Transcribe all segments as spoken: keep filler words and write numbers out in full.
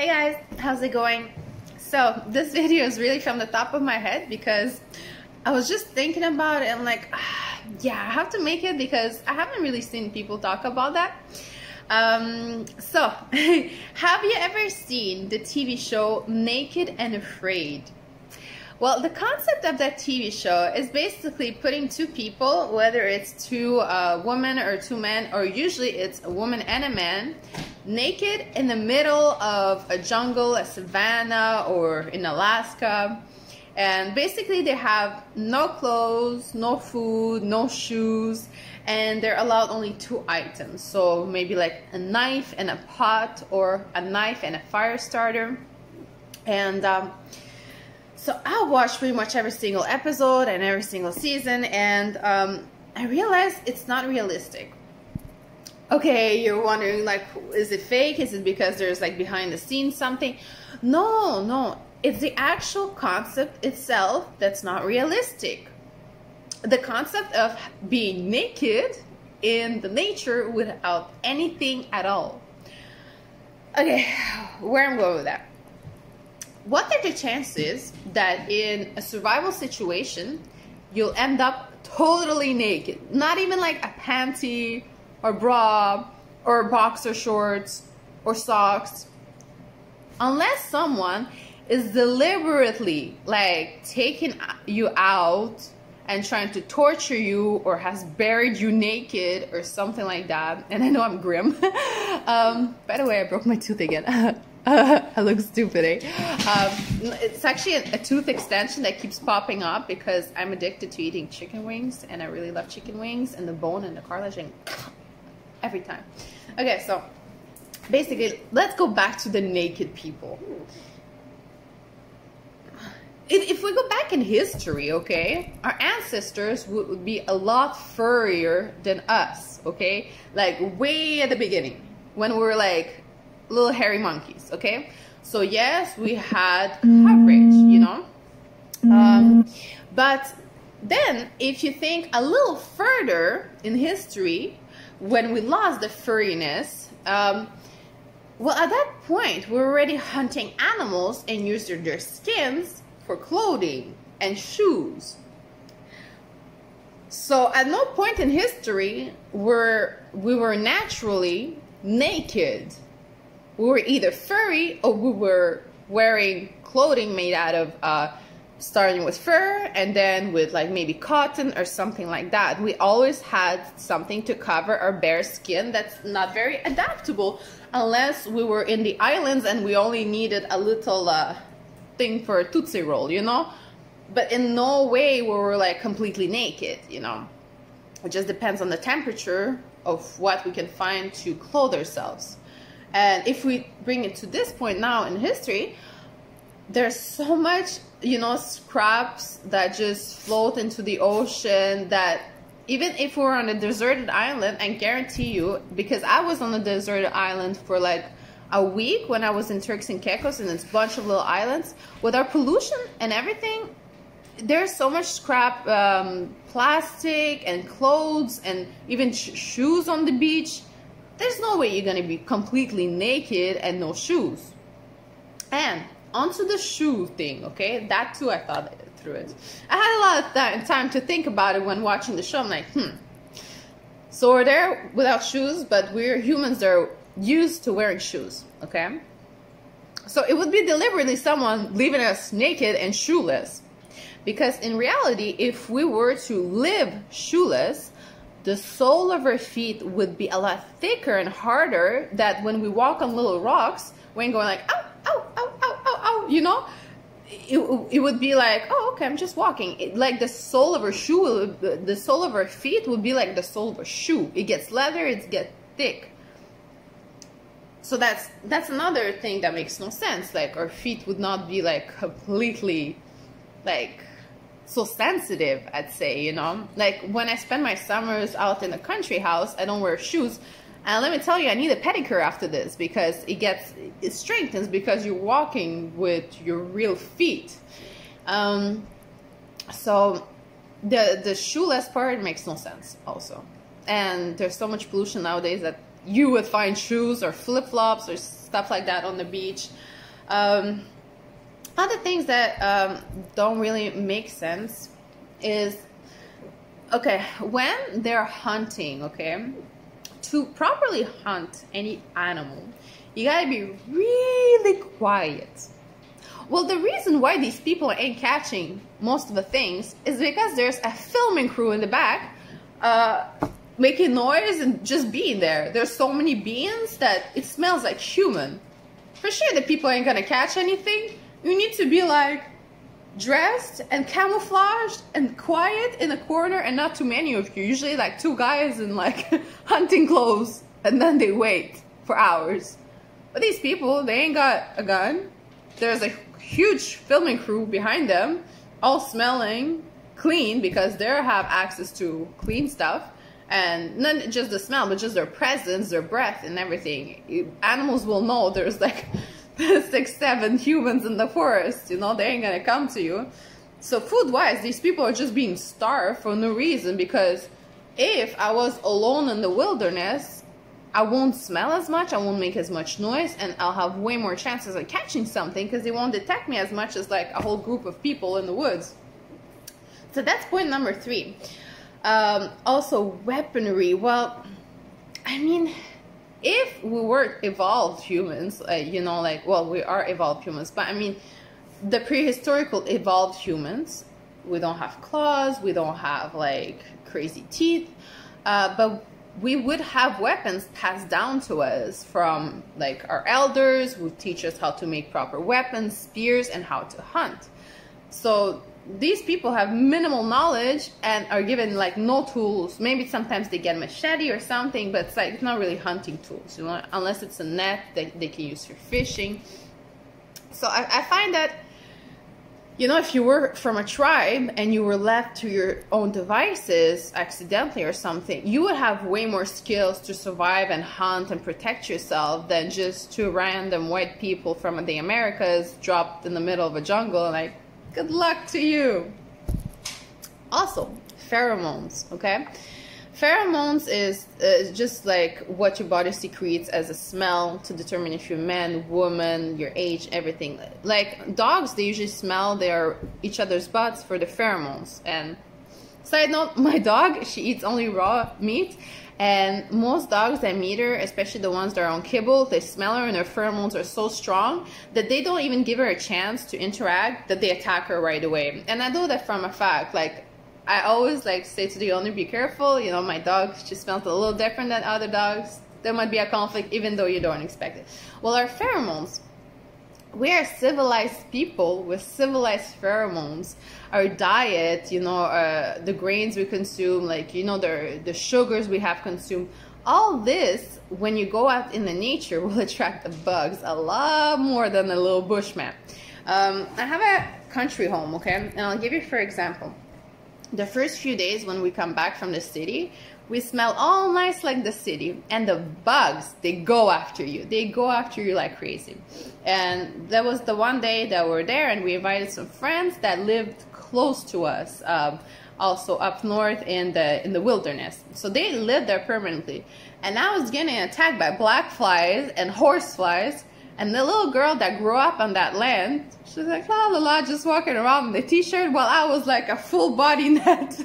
Hey guys, how's it going? So this video is really from the top of my head because I was just thinking about it and like, ah, yeah, I have to make it because I haven't really seen people talk about that. Um, so have you ever seen the T V show Naked and Afraid? Well, the concept of that T V show is basically putting two people, whether it's two uh, women or two men, or usually it's a woman and a man, naked in the middle of a jungle, a savanna, or in Alaska. And basically they have no clothes, no food, no shoes, and they're allowed only two items. So maybe like a knife and a pot, or a knife and a fire starter. And um, so I watched pretty much every single episode and every single season, and um, I realized it's not realistic. Okay, you're wondering, like, is it fake? Is it because there's like behind the scenes something? No, no, it's the actual concept itself that's not realistic. The concept of being naked in the nature without anything at all. Okay, where I'm going with that? What are the chances that in a survival situation, you'll end up totally naked? Not even like a panty or bra or boxer shorts or socks. Unless someone is deliberately like taking you out and trying to torture you or has buried you naked or something like that. And I know I'm grim. um, by the way, I broke my tooth again. Uh, I look stupid, eh? Um, it's actually a, a tooth extension that keeps popping up because I'm addicted to eating chicken wings, and I really love chicken wings and the bone and the cartilage and every time. Okay, so basically, let's go back to the naked people. If, if we go back in history, okay, our ancestors would, would be a lot furrier than us, okay? Like way at the beginning when we were like little hairy monkeys, okay? So yes, we had coverage, you know? Um, but then if you think a little further in history, when we lost the furriness, um, well, at that point, we were already hunting animals and using their skins for clothing and shoes. So at no point in history were we were naturally naked. We were either furry or we were wearing clothing made out of, uh, starting with fur and then with like maybe cotton or something like that. We always had something to cover our bare skin that's not very adaptable unless we were in the islands and we only needed a little uh, thing for a Tootsie Roll, you know? But in no way we were like completely naked, you know? It just depends on the temperature of what we can find to clothe ourselves. And if we bring it to this point now in history, there's so much, you know, scraps that just float into the ocean that even if we're on a deserted island, I guarantee you, because I was on a deserted island for like a week when I was in Turks and Caicos and it's a bunch of little islands, with our pollution and everything, there's so much scrap, um, plastic and clothes and even sh shoes on the beach. There's no way you're gonna be completely naked and no shoes. And onto the shoe thing, okay? That too, I thought through it. I had a lot of th time to think about it when watching the show. I'm like, hmm. So we're there without shoes, but we're humans that are used to wearing shoes, okay? So it would be deliberately someone leaving us naked and shoeless. Because in reality, if we were to live shoeless, the sole of our feet would be a lot thicker and harder that when we walk on little rocks, we ain't going like, ow, ow, ow, ow, ow, ow, you know? It, it would be like, oh, okay, I'm just walking. It, like the sole of our shoe, the sole of our feet would be like the sole of a shoe. It gets leather, it gets thick. So that's, that's another thing that makes no sense. Like our feet would not be like completely like so sensitive, I'd say, you know? Like when I spend my summers out in the country house, I don't wear shoes. And let me tell you, I need a pedicure after this because it gets, it strengthens because you're walking with your real feet. Um, so the, the shoeless part makes no sense also. And there's so much pollution nowadays that you would find shoes or flip-flops or stuff like that on the beach. Um, other things that um, don't really make sense is, okay, when they're hunting, okay, to properly hunt any animal, you gotta be really quiet. Well, the reason why these people ain't catching most of the things is because there's a filming crew in the back uh, making noise and just being there. There's so many beings that it smells like human. For sure the people ain't gonna catch anything. You need to be like dressed and camouflaged and quiet in a corner, and not too many of you. Usually like two guys in like hunting clothes, and then they wait for hours. But these people, they ain't got a gun. There's a huge filming crew behind them, all smelling clean because they have access to clean stuff, and not just the smell, but just their presence, their breath, and everything. Animals will know there's like six, seven humans in the forest. You know, they ain't gonna come to you. So food-wise, these people are just being starved for no reason, because if I was alone in the wilderness, I won't smell as much, I won't make as much noise, and I'll have way more chances of catching something because they won't detect me as much as like a whole group of people in the woods. So that's point number three. Um, also weaponry. Well, I mean, if we were evolved humans, uh, you know, like, well, we are evolved humans, but I mean, the prehistoric evolved humans, we don't have claws, we don't have like crazy teeth, uh, but we would have weapons passed down to us from like our elders, who teach us how to make proper weapons, spears, and how to hunt. So these people have minimal knowledge and are given like no tools. Maybe sometimes they get a machete or something, but it's like, it's not really hunting tools, you know, unless it's a net that they can use for fishing. So I, I find that, you know, if you were from a tribe and you were left to your own devices accidentally or something, you would have way more skills to survive and hunt and protect yourself than just two random white people from the Americas dropped in the middle of a jungle. Like, good luck to you. Also, pheromones, okay? Pheromones is uh, just like what your body secretes as a smell to determine if you're man, woman, your age, everything. Like dogs, they usually smell their each other's butts for the pheromones. And side note, my dog, she eats only raw meat, and most dogs that meet her, especially the ones that are on kibble, they smell her and her pheromones are so strong that they don't even give her a chance to interact, that they attack her right away. And I know that from a fact. Like, I always like say to the owner, be careful, you know, my dog, she smells a little different than other dogs. There might be a conflict even though you don't expect it. Well, our pheromones, we are civilized people with civilized pheromones. Our diet, you know, uh, the grains we consume, like, you know, the, the sugars we have consumed, all this, when you go out in the nature, will attract the bugs a lot more than a little bushman. Um, I have a country home, okay, and I'll give you for example. The first few days when we come back from the city, we smell all nice like the city, and the bugs, they go after you. They go after you like crazy. And that was the one day that we were there, and we invited some friends that lived close to us, um, also up north in the in the wilderness. So they lived there permanently. And I was getting attacked by black flies and horse flies. And the little girl that grew up on that land, she's like, la la la, just walking around in the t-shirt, while I was like a full body net,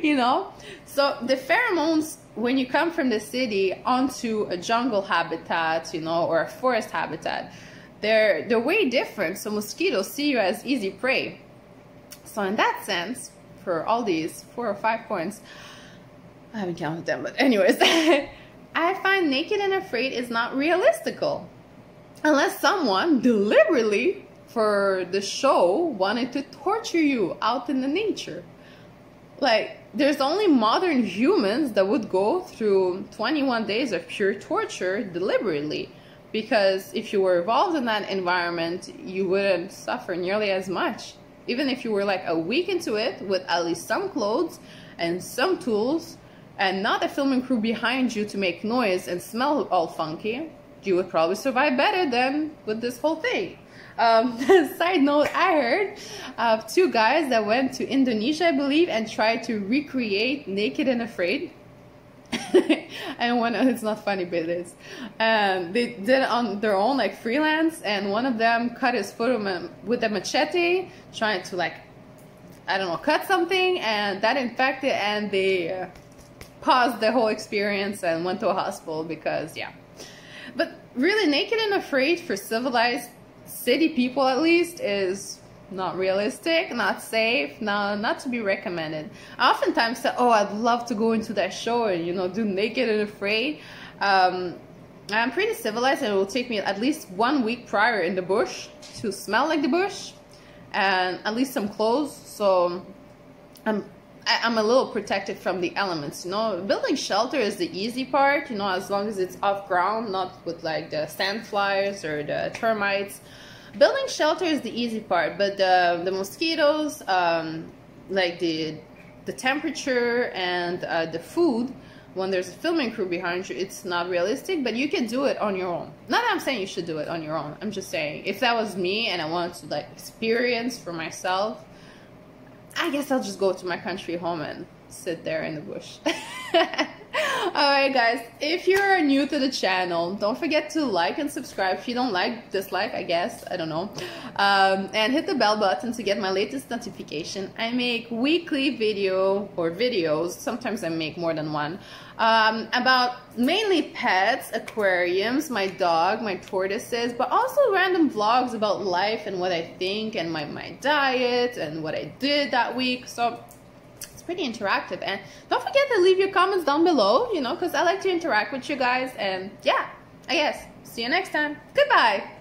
you know? So the pheromones, when you come from the city onto a jungle habitat, you know, or a forest habitat, they're, they're way different. So mosquitoes see you as easy prey. So in that sense, for all these four or five points, I haven't counted them, but anyways, I find Naked and Afraid is not realistical. Unless someone deliberately, for the show, wanted to torture you out in the nature. Like, there's only modern humans that would go through twenty-one days of pure torture deliberately. Because if you were involved in that environment, you wouldn't suffer nearly as much. Even if you were like a week into it, with at least some clothes and some tools, and not a filming crew behind you to make noise and smell all funky, you would probably survive better than with this whole thing. Um, side note, I heard of two guys that went to Indonesia, I believe, and tried to recreate Naked and Afraid. and one it's not funny, but it's um, they did it on their own, like freelance, and one of them cut his foot with a machete, trying to, like, I don't know, cut something, and that infected, and they uh, paused the whole experience and went to a hospital because, yeah. But really, Naked and Afraid for civilized city people, at least, is not realistic, not safe, no, not to be recommended. I oftentimes say, oh, I'd love to go into that show and, you know, do Naked and Afraid. Um, I'm pretty civilized, and it will take me at least one week prior in the bush to smell like the bush, and at least some clothes, so I'm I'm a little protected from the elements, you know. Building shelter is the easy part, you know, as long as it's off ground, not with like the sand flies or the termites. Building shelter is the easy part, but the, the mosquitoes, um, like the the temperature and uh, the food, when there's a filming crew behind you, it's not realistic, but you can do it on your own. Not that I'm saying you should do it on your own. I'm just saying, if that was me and I wanted to, like, experience for myself, I guess I'll just go to my country home and sit there in the bush. Alright guys, if you're new to the channel, don't forget to like and subscribe. If you don't like, dislike, I guess, I don't know. Um, and hit the bell button to get my latest notification. I make weekly video or videos, sometimes I make more than one, um, about mainly pets, aquariums, my dog, my tortoises, but also random vlogs about life and what I think and my, my diet and what I did that week. So pretty interactive, and don't forget to leave your comments down below, you know, because I like to interact with you guys. And yeah, I guess see you next time. Goodbye.